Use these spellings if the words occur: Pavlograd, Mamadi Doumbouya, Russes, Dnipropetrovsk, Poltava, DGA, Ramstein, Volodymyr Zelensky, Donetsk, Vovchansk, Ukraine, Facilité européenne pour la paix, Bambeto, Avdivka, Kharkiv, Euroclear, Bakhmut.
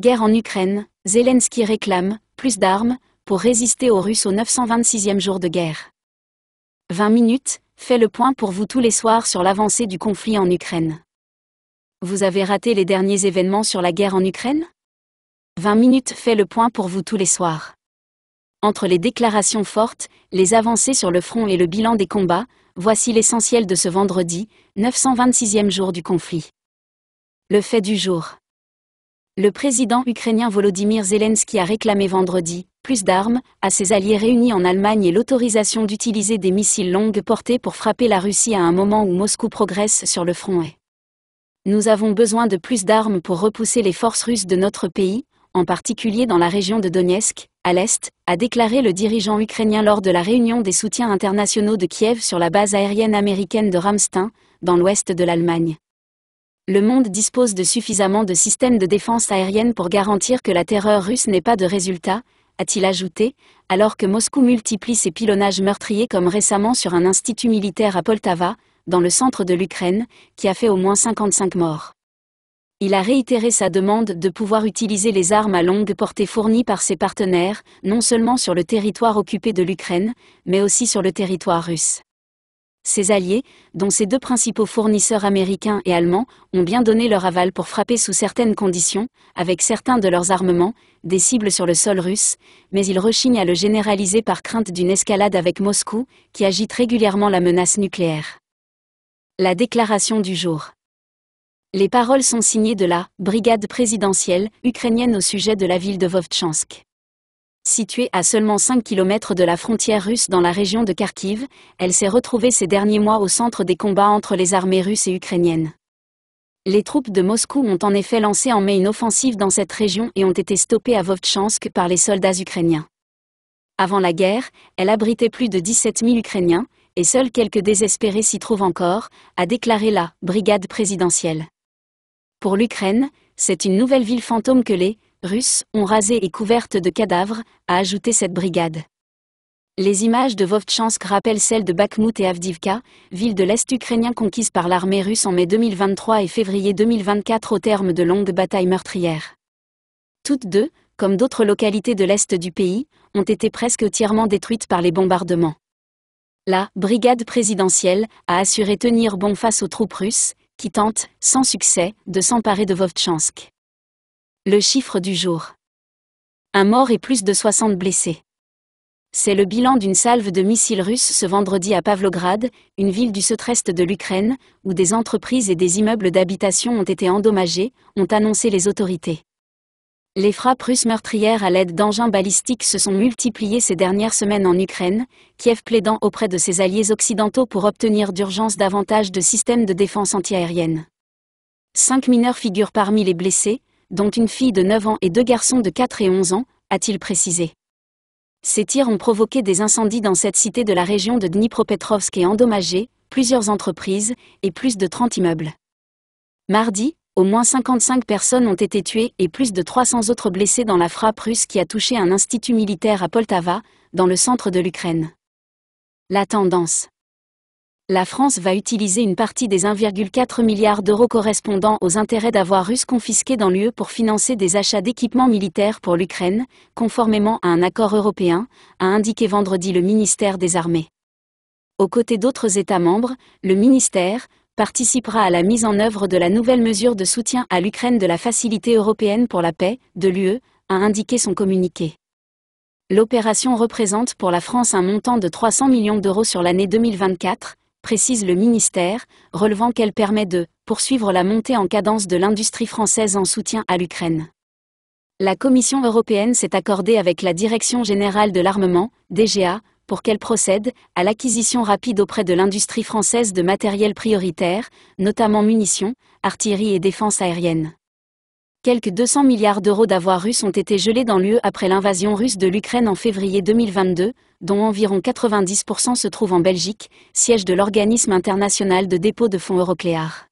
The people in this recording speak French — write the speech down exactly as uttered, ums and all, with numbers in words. Guerre en Ukraine, Zelensky réclame plus d'armes pour résister aux Russes au neuf cent vingt-sixième jour de guerre. vingt minutes, fait le point pour vous tous les soirs sur l'avancée du conflit en Ukraine. Vous avez raté les derniers événements sur la guerre en Ukraine ? vingt minutes fait le point pour vous tous les soirs. Entre les déclarations fortes, les avancées sur le front et le bilan des combats, voici l'essentiel de ce vendredi, neuf cent vingt-sixième jour du conflit. Le fait du jour. Le président ukrainien Volodymyr Zelensky a réclamé vendredi plus d'armes à ses alliés réunis en Allemagne et l'autorisation d'utiliser des missiles longue portée pour frapper la Russie à un moment où Moscou progresse sur le front est. Nous avons besoin de plus d'armes pour repousser les forces russes de notre pays, en particulier dans la région de Donetsk, à l'est, a déclaré le dirigeant ukrainien lors de la réunion des soutiens internationaux de Kiev sur la base aérienne américaine de Ramstein, dans l'ouest de l'Allemagne. Le monde dispose de suffisamment de systèmes de défense aérienne pour garantir que la terreur russe n'ait pas de résultat, a-t-il ajouté, alors que Moscou multiplie ses pilonnages meurtriers comme récemment sur un institut militaire à Poltava, dans le centre de l'Ukraine, qui a fait au moins cinquante-cinq morts. Il a réitéré sa demande de pouvoir utiliser les armes à longue portée fournies par ses partenaires, non seulement sur le territoire occupé de l'Ukraine, mais aussi sur le territoire russe. Ses alliés, dont ses deux principaux fournisseurs américains et allemands, ont bien donné leur aval pour frapper sous certaines conditions, avec certains de leurs armements, des cibles sur le sol russe, mais ils rechignent à le généraliser par crainte d'une escalade avec Moscou, qui agite régulièrement la menace nucléaire. La déclaration du jour. Les paroles sont signées de la « brigade présidentielle » ukrainienne au sujet de la ville de Vovchansk. Située à seulement cinq kilomètres de la frontière russe dans la région de Kharkiv, elle s'est retrouvée ces derniers mois au centre des combats entre les armées russes et ukrainiennes. Les troupes de Moscou ont en effet lancé en mai une offensive dans cette région et ont été stoppées à Vovchansk par les soldats ukrainiens. Avant la guerre, elle abritait plus de dix-sept mille Ukrainiens, et seuls quelques désespérés s'y trouvent encore, a déclaré la « brigade présidentielle ». Pour l'Ukraine, c'est une nouvelle ville fantôme que les Russes ont rasée et couverte de cadavres, a ajouté cette brigade. Les images de Vovchansk rappellent celles de Bakhmut et Avdivka, villes de l'Est ukrainien conquises par l'armée russe en mai deux mille vingt-trois et février deux mille vingt-quatre au terme de longues batailles meurtrières. Toutes deux, comme d'autres localités de l'Est du pays, ont été presque entièrement détruites par les bombardements. La « brigade présidentielle » a assuré tenir bon face aux troupes russes, qui tente, sans succès, de s'emparer de Vovchansk. Le chiffre du jour. Un mort et plus de soixante blessés. C'est le bilan d'une salve de missiles russes ce vendredi à Pavlograd, une ville du centre-est de l'Ukraine, où des entreprises et des immeubles d'habitation ont été endommagés, ont annoncé les autorités. Les frappes russes meurtrières à l'aide d'engins balistiques se sont multipliées ces dernières semaines en Ukraine, Kiev plaidant auprès de ses alliés occidentaux pour obtenir d'urgence davantage de systèmes de défense antiaérienne. Cinq mineurs figurent parmi les blessés, dont une fille de neuf ans et deux garçons de quatre et onze ans, a-t-il précisé. Ces tirs ont provoqué des incendies dans cette cité de la région de Dnipropetrovsk et endommagé plusieurs entreprises et plus de trente immeubles. Mardi, au moins cinquante-cinq personnes ont été tuées et plus de trois cents autres blessées dans la frappe russe qui a touché un institut militaire à Poltava, dans le centre de l'Ukraine. La tendance. La France va utiliser une partie des un virgule quatre milliard d'euros correspondant aux intérêts d'avoir russes confisqués dans l'U E pour financer des achats d'équipements militaires pour l'Ukraine, conformément à un accord européen, a indiqué vendredi le ministère des Armées. Aux côtés d'autres États membres, le ministère participera à la mise en œuvre de la nouvelle mesure de soutien à l'Ukraine de la Facilité européenne pour la paix, de l'U E, a indiqué son communiqué. L'opération représente pour la France un montant de trois cents millions d'euros sur l'année deux mille vingt-quatre, précise le ministère, relevant qu'elle permet de « poursuivre la montée en cadence de l'industrie française en soutien à l'Ukraine ». La Commission européenne s'est accordée avec la Direction générale de l'armement, D G A, pour qu'elle procède à l'acquisition rapide auprès de l'industrie française de matériel prioritaire, notamment munitions, artillerie et défense aérienne. Quelques deux cents milliards d'euros d'avoirs russes ont été gelés dans l'U E après l'invasion russe de l'Ukraine en février deux mille vingt-deux, dont environ quatre-vingt-dix pour cent se trouvent en Belgique, siège de l'organisme international de dépôt de fonds Euroclear.